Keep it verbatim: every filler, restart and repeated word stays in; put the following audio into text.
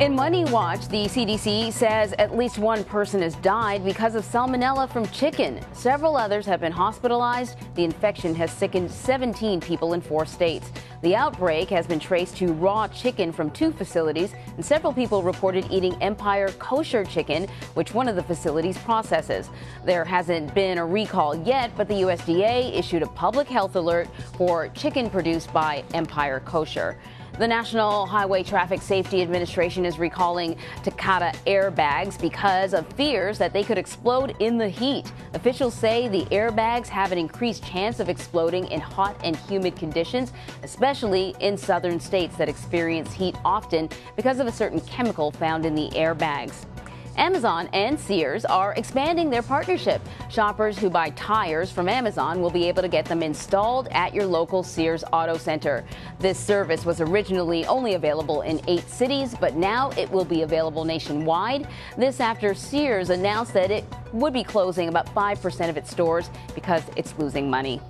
In Money Watch, the C D C says at least one person has died because of salmonella from chicken. Several others have been hospitalized. The infection has sickened seventeen people in four states. The outbreak has been traced to raw chicken from two facilities, and several people reported eating Empire Kosher chicken, which one of the facilities processes. There hasn't been a recall yet, but the U S D A issued a public health alert for chicken produced by Empire Kosher. The National Highway Traffic Safety Administration is recalling Takata airbags because of fears that they could explode in the heat. Officials say the airbags have an increased chance of exploding in hot and humid conditions, especially in southern states that experience heat often because of a certain chemical found in the airbags. Amazon and Sears are expanding their partnership. Shoppers who buy tires from Amazon will be able to get them installed at your local Sears Auto Center. This service was originally only available in eight cities, but now it will be available nationwide. This after Sears announced that it would be closing about five percent of its stores because it's losing money.